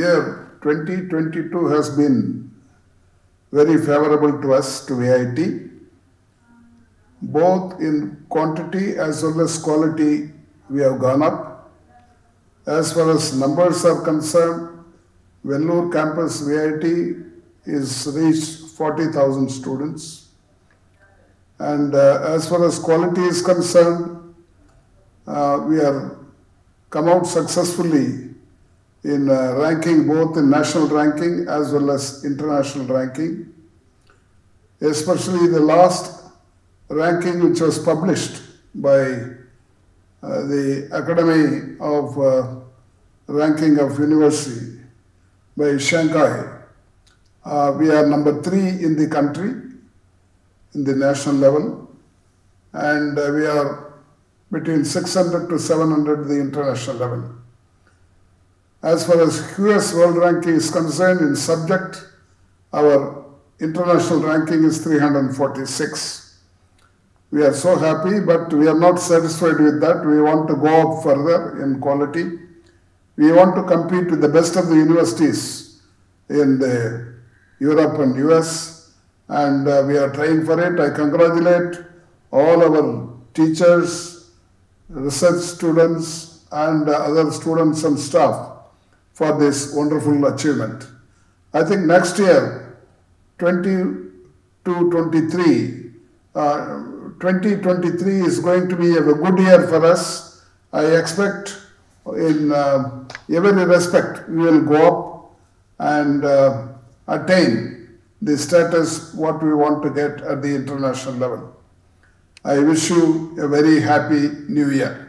year 2022 has been very favorable to us, to VIT, both in quantity as well as quality we have gone up. As far as numbers are concerned, Vellore campus VIT is reached 40,000 students. And as far as quality is concerned, we have come out successfully in ranking, both in national ranking as well as international ranking. Especially the last ranking which was published by the Academy of Ranking of University by Shanghai. We are number 3 in the country, in the national level, and we are between 600 to 700 at the international level. As far as QS World Ranking is concerned, in subject, our international ranking is 346. We are so happy, but we are not satisfied with that. We want to go up further in quality. We want to compete with the best of the universities in the Europe and US, and we are trying for it. I congratulate all our teachers, research students, and other students and staff for this wonderful achievement. I think next year, 2023 is going to be a good year for us. I expect in every respect we will go up and attain the status what we want to get at the international level. I wish you a very happy new year.